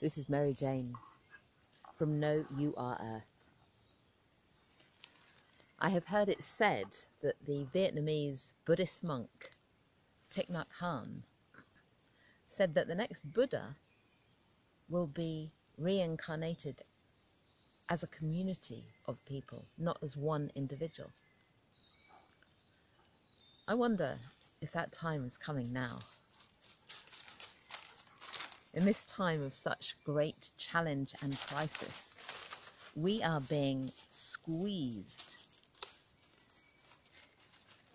This is Mary Jane from Know You Are Earth. I have heard it said that the Vietnamese Buddhist monk Thich Nhat Hanh said that the next Buddha will be reincarnated as a community of people, not as one individual. I wonder if that time is coming now. In this time of such great challenge and crisis, we are being squeezed,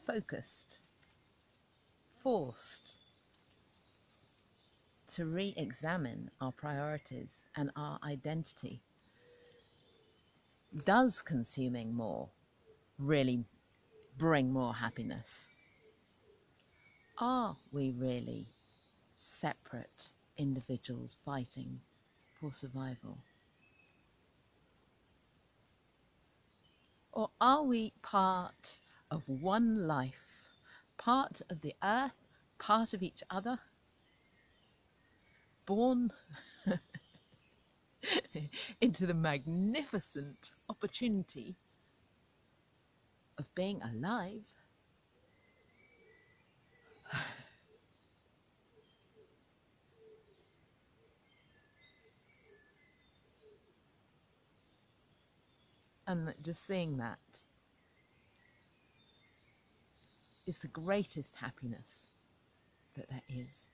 focused, forced to re-examine our priorities and our identity. Does consuming more really bring more happiness? Are we really separate individuals fighting for survival? Or are we part of one life, part of the earth, part of each other, born into the magnificent opportunity of being alive? And just seeing that is the greatest happiness that there is.